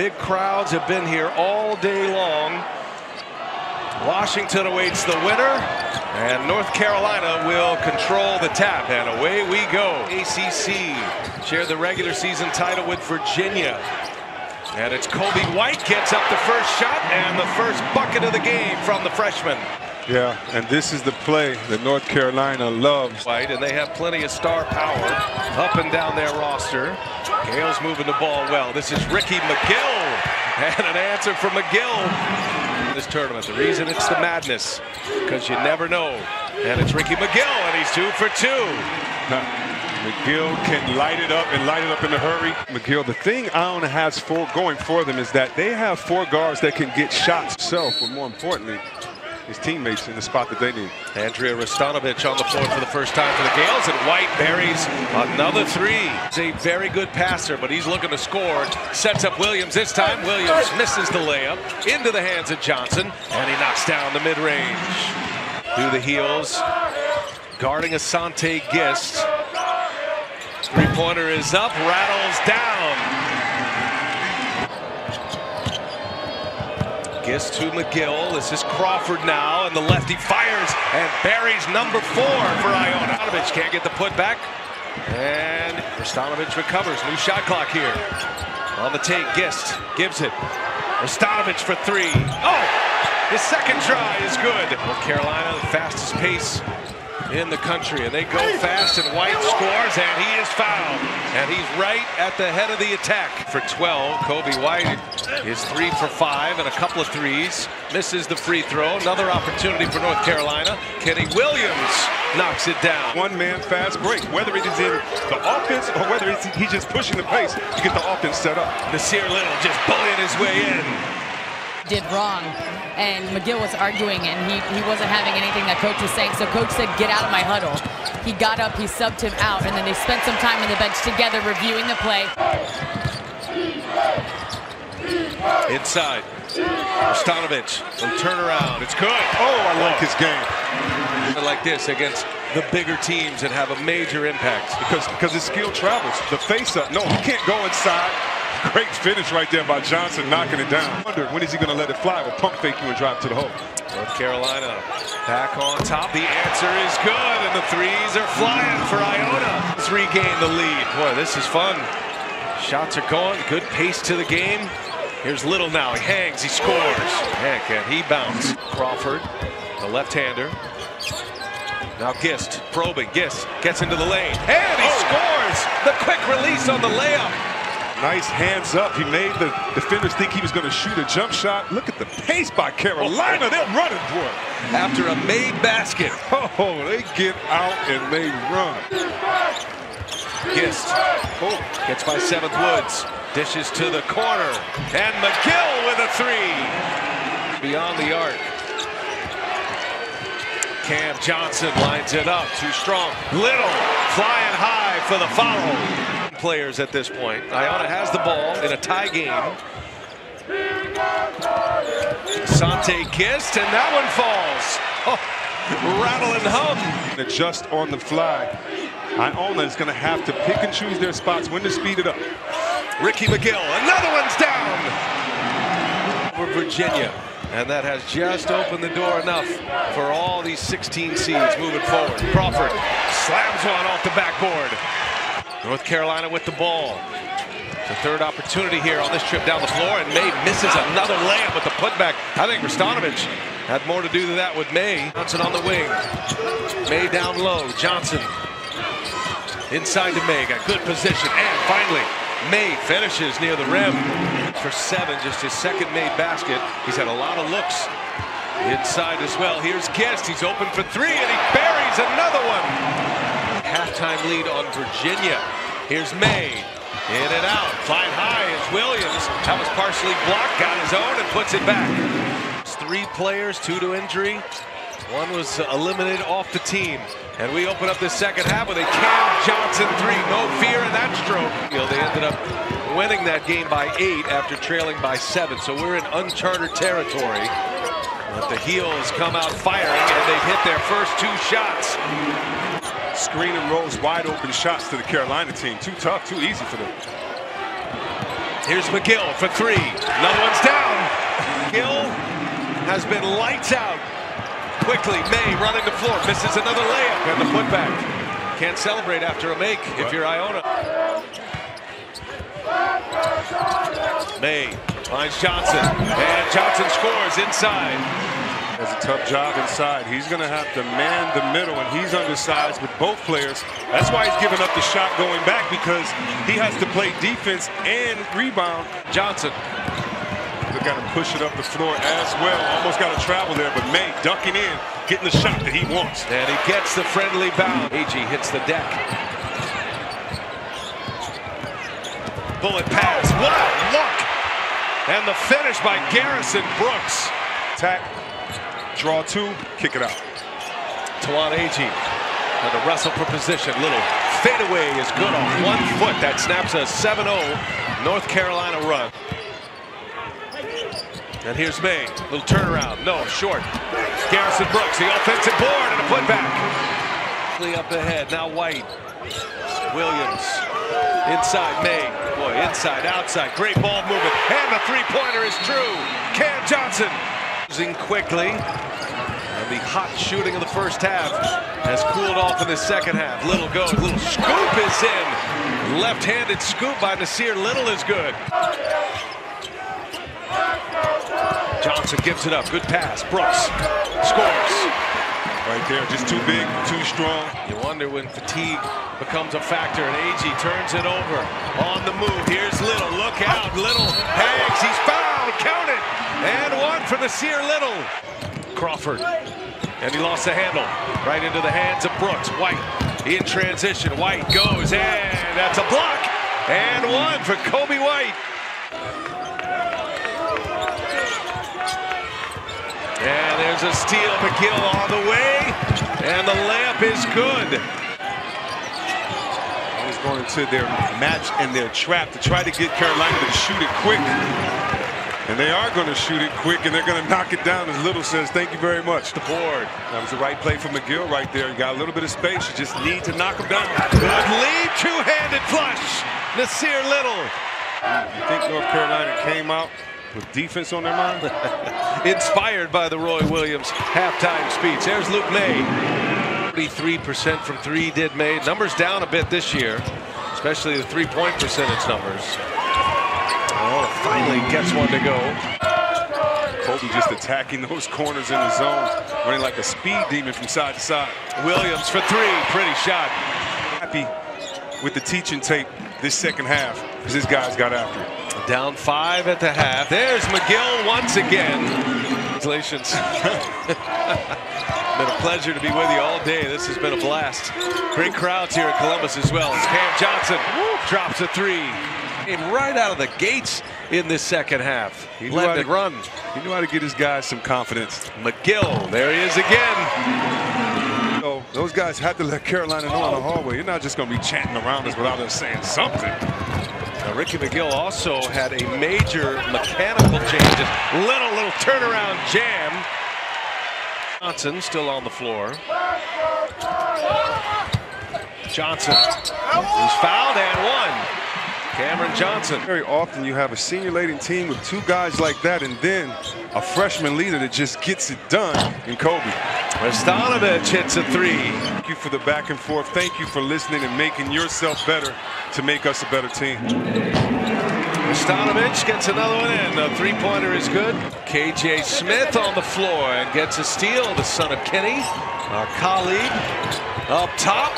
Big crowds have been here all day long. Washington awaits the winner, and North Carolina will control the tap, and away we go. ACC shared the regular season title with Virginia, and it's Coby White gets up the first shot and the first bucket of the game from the freshman. Yeah, and this is the play that North Carolina loves. White, and they have plenty of star power up and down their roster. Gaels moving the ball well. This is Ricky McGill, and an answer from McGill. This tournament, the reason it's the madness, because you never know. And it's Ricky McGill, and he's 2 for 2. McGill can light it up and light it up in a hurry. McGill, the thing Iona has going for them is that they have four guards that can get shots self, but more importantly, his teammates in the spot that they need. Andrija Rostanovich on the floor for the first time for the Gaels, and White buries another three. He's a very good passer, but he's looking to score. Sets up Williams this time. Williams misses the layup into the hands of Johnson, and he knocks down the mid-range. Through the heels, guarding Asante Gist. Three-pointer is up, rattles down. Gist to McGill. This is Crawford now. And the lefty fires and buries number 4 for Iona. Rostanovich can't get the putback, and Rostanovich recovers. New shot clock here. On the take, Gist gives it. Rostanovich for 3. Oh, his second try is good. North Carolina, the fastest pace in the country, and they go fast, and White scores, and he is fouled, and he's right at the head of the attack. For 12, Coby White is 3 for 5, and a couple of threes. Misses the free throw. Another opportunity for North Carolina. Kenny Williams knocks it down. One-man fast break. Whether it is in the offense or whether he's just pushing the pace to get the offense set up. Nasir Little just bullying his way in. Did wrong, and McGill was arguing, and he wasn't having anything that coach was saying, so coach said, get out of my huddle. He got up, he subbed him out, and then they spent some time on the bench together reviewing the play. Inside, Rostanovich, and turnaround, it's good. Oh, I like his game. Like this against the bigger teams that have a major impact. Because his skill travels, the face-up, no, he can't go inside. Great finish right there by Johnson, knocking it down. Wonder when is he going to let it fly? Will pump fake you and drive to the hole. North Carolina back on top. The answer is good, and the threes are flying for Iona. Let's regain the lead. Boy, this is fun. Shots are going. Good pace to the game. Here's Little now. He hangs. He scores. Heck, and he bounced. Crawford, the left-hander. Now Gist probing. Gist gets into the lane, and he scores. The quick release on the layup. Nice hands up. He made the defenders think he was going to shoot a jump shot. Look at the pace by Carolina. They're running for it. After a made basket. Oh, they get out and they run. Gist gets by Seventh Woods. Dishes to the corner. And McGill with a 3. Beyond the arc. Cam Johnson lines it up. Too strong. Little flying high for the foul. Players at this point. Iona has the ball in a tie game. Asante Gist, and that one falls. Oh, rattle and hum. Adjust on the fly. Iona is going to have to pick and choose their spots when to speed it up. Ricky McGill, another one's down. For Virginia, and that has just opened the door enough for all these 16 seeds moving forward. Crawford slams one off the backboard. North Carolina with the ball. The third opportunity here on this trip down the floor, and May misses another layup with the putback. I think Rostanovich had more to do than that with May. Johnson on the wing. May down low. Johnson inside to May. Got good position, and finally May finishes near the rim for 7. Just his second made basket. He's had a lot of looks inside as well. Here's Gist. He's open for 3, and he buries another one. Halftime lead on Virginia. Here's May. In and out. Flying high is Williams. That was partially blocked. Got his own and puts it back. It's 3 players, 2 to injury. One was eliminated off the team. And we open up the second half with a Cam Johnson 3. No fear in that stroke. They ended up winning that game by 8 after trailing by 7. So we're in uncharted territory. But the heels come out firing, and they've hit their first 2 shots. Screen and rolls, wide open shots to the Carolina team. Too tough, too easy for them. Here's McGill for three. Another one's down. McGill has been lights out. Quickly, May running the floor. Misses another layup and the putback. Can't celebrate after a make if you're Iona. May finds Johnson. And Johnson scores inside. That's a tough job inside. He's going to have to man the middle, and he's undersized with both players. That's why he's giving up the shot going back, because he has to play defense and rebound. Johnson. They've got to push it up the floor as well. Almost got to travel there, but May ducking in, getting the shot that he wants. And he gets the friendly bound. Agee hits the deck. Bullet pass. What a look! And the finish by Garrison Brooks. Attack, draw two, kick it out. Tawan Agee. And the wrestle for position. Little fadeaway is good off 1 foot. That snaps a 7-0 North Carolina run. And here's May. Little turnaround. No, short. Garrison Brooks, the offensive board, and a putback. Up ahead. Now White. Williams. Inside May. Boy, inside, outside. Great ball movement. And the three-pointer is true. Cam Johnson. Using quickly. And the hot shooting of the first half has cooled off in the second half. Little goes. Little scoop is in. Left-handed scoop by Nasir Little is good. Johnson gives it up. Good pass. Brooks scores. Right there. Just too big, too strong. You wonder when fatigue becomes a factor, and Agee turns it over. On the move. Here's Little. Look out. Little hangs. He's fouled. Counted. And one for Nasir Little. Crawford. And he lost the handle. Right into the hands of Brooks. White in transition. White goes. And that's a block. And one for Coby White. And there's a steal. McGill on the way, and the layup is good. He's going into their match and their trap to try to get Carolina to shoot it quick. And they are going to shoot it quick, and they're going to knock it down, as Little says, thank you very much. The board. That was the right play for McGill right there. You got a little bit of space. You just need to knock him down. Good lead, two-handed flush. Nasir Little. You think North Carolina came out with defense on their mind? Inspired by the Roy Williams halftime speech. There's Luke May. 43% from three did May. Numbers down a bit this year, especially the three-point percentage numbers. Oh, finally gets one to go. Kobe just attacking those corners in the zone, running like a speed demon from side to side. Williams for three. Pretty shot. Happy with the teaching tape this second half, because this guy's got after it. Down five at the half. There's McGill once again. Congratulations. Been a pleasure to be with you all day. This has been a blast. Great crowds here at Columbus as well. As Cam Johnson drops a three. And right out of the gates in this second half. He let it run. He knew how to get his guys some confidence. McGill, there he is again. So those guys had to let Carolina know in the hallway. You're not just going to be chanting around us without us saying something. Now, Ricky McGill also had a major mechanical change. Little turnaround jam. Johnson still on the floor. Johnson is fouled and one. Cameron Johnson. Very often you have a senior leading team with two guys like that, and then a freshman leader that just gets it done in Kobe. Rostanovich hits a three. Thank you for the back and forth. Thank you for listening and making yourself better to make us a better team. Rostanovich gets another one in. The three-pointer is good. KJ Smith on the floor and gets a steal. The son of Kenny, our colleague, up top.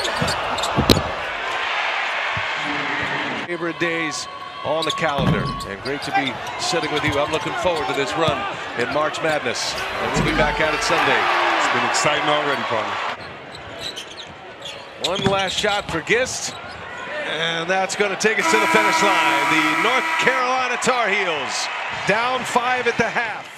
Favorite days on the calendar, and great to be sitting with you. I'm looking forward to this run in March Madness, and we'll be back at it Sunday. It's been exciting already, partner. One last shot for Gist. And that's going to take us to the finish line. The North Carolina Tar Heels down five at the half.